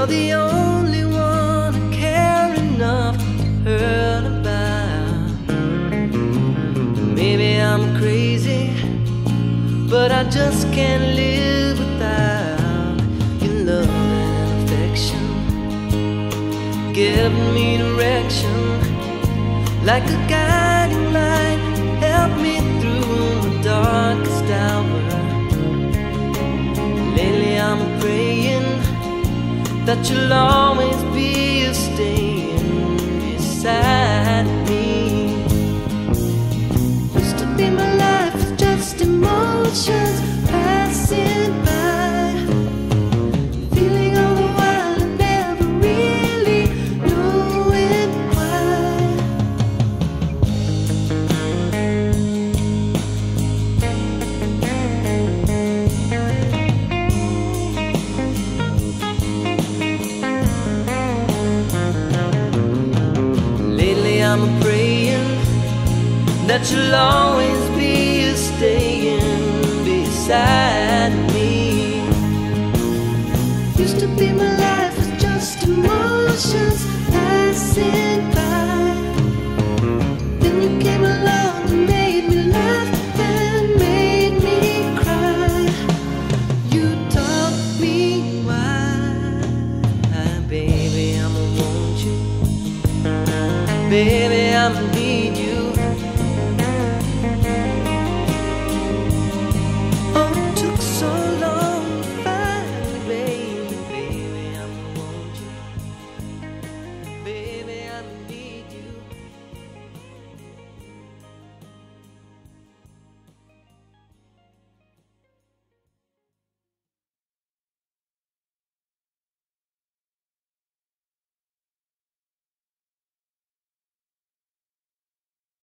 You're the only one I care enough to hurt about. Maybe I'm crazy, but I just can't live without your love and affection, giving me direction like a guiding light. Help me through the darkest hour. Lately I'm praying that you'll always be staying beside me. Used to be my life was just emotions passing by, feeling all the while and never really knowing why. Lately I'm praying that you'll always be staying beside me. Used to be my life was just emotions passing by, then you came along and made me laugh and made me cry. You taught me why. Baby, I'ma want you. Baby, I'ma need you.